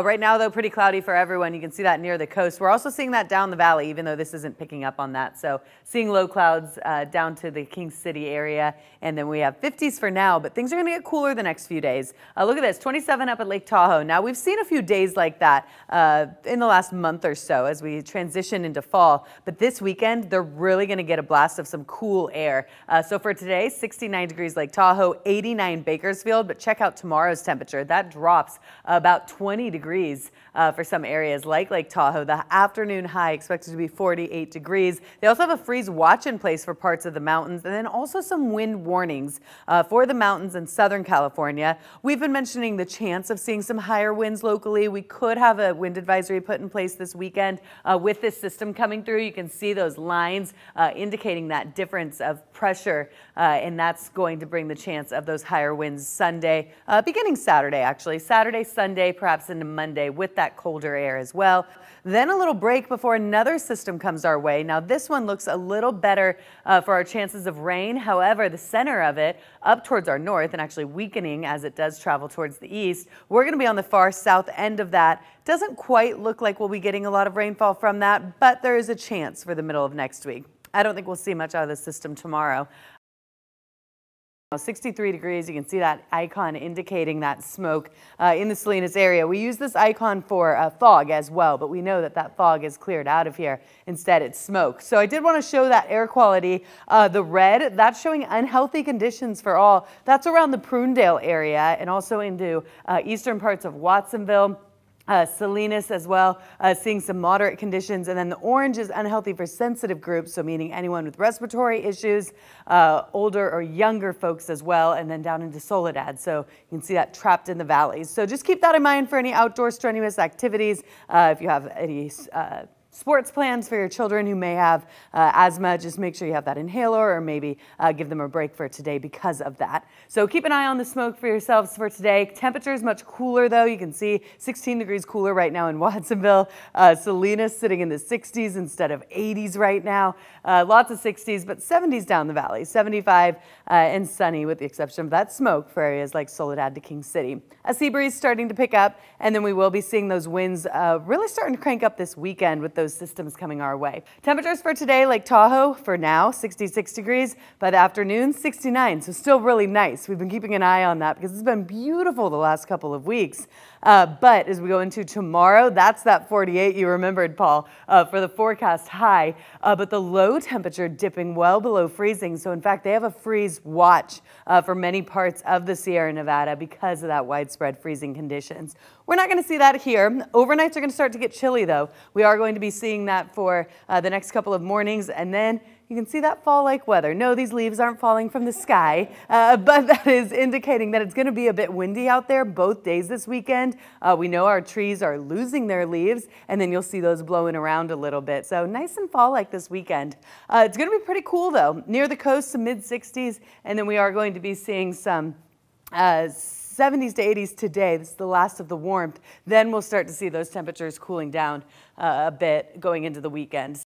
Right now, though, pretty cloudy for everyone. You can see that near the coast. We're also seeing that down the valley, even though this isn't picking up on that. So seeing low clouds down to the King City area. And then we have 50s for now, but things are going to get cooler the next few days. Look at this, 27 up at Lake Tahoe. Now, we've seen a few days like that in the last month or so as we transition into fall. But this weekend, they're really going to get a blast of some cool air. So for today, 69 degrees Lake Tahoe, 89 Bakersfield. But check out tomorrow's temperature. That drops about 20 degrees for some areas like Lake Tahoe. The afternoon high expected to be 48 degrees. They also have a freeze watch in place for parts of the mountains, and then also some wind warnings for the mountains in Southern California. We've been mentioning the chance of seeing some higher winds locally. We could have a wind advisory put in place this weekend with this system coming through. You can see those lines indicating that difference of pressure, and that's going to bring the chance of those higher winds Sunday, beginning Saturday actually. Saturday, Sunday, perhaps into Monday with that colder air as well. Then a little break before another system comes our way. Now this one looks a little better for our chances of rain. However, the center of it up towards our north and actually weakening as it does travel towards the east. We're going to be on the far south end of that. Doesn't quite look like we'll be getting a lot of rainfall from that, but there is a chance for the middle of next week. I don't think we'll see much out of the system tomorrow. 63 degrees. You can see that icon indicating that smoke in the Salinas area. We use this icon for fog as well, but we know that that fog is cleared out of here. Instead, it's smoke. So I did want to show that air quality. The red, that's showing unhealthy conditions for all. That's around the Prunedale area and also into eastern parts of Watsonville. Salinas as well, seeing some moderate conditions. And then the orange is unhealthy for sensitive groups, so meaning anyone with respiratory issues, older or younger folks as well, and then down into Soledad. So you can see that trapped in the valleys. So just keep that in mind for any outdoor strenuous activities. If you have any sports plans for your children who may have asthma, just make sure you have that inhaler or maybe give them a break for today because of that. So keep an eye on the smoke for yourselves for today. Temperatures much cooler though. You can see 16 degrees cooler right now in Watsonville. Salinas sitting in the 60s instead of 80s right now. Lots of 60s, but 70s down the valley. 75 and sunny with the exception of that smoke for areas like Soledad to King City. A sea breeze starting to pick up, and then we will be seeing those winds really starting to crank up this weekend with those systems coming our way. Temperatures for today, Lake Tahoe for now, 66 degrees. By the afternoon, 69, so still really nice. We've been keeping an eye on that because it's been beautiful the last couple of weeks. But as we go into tomorrow, that's that 48 you remembered, Paul, for the forecast high. But the low temperature dipping well below freezing. So in fact, they have a freeze watch for many parts of the Sierra Nevada because of that widespread freezing conditions. We're not going to see that here. Overnights are going to start to get chilly, though. We are going to be seeing that for the next couple of mornings, and then you can see that fall-like weather. No, these leaves aren't falling from the sky, but that is indicating that it's going to be a bit windy out there both days this weekend. We know our trees are losing their leaves, and then you'll see those blowing around a little bit. So nice and fall-like this weekend. It's going to be pretty cool, though. Near the coast, some mid-60s, and then we are going to be seeing some 70s to 80s today. This is the last of the warmth. Then we'll start to see those temperatures cooling down a bit going into the weekend.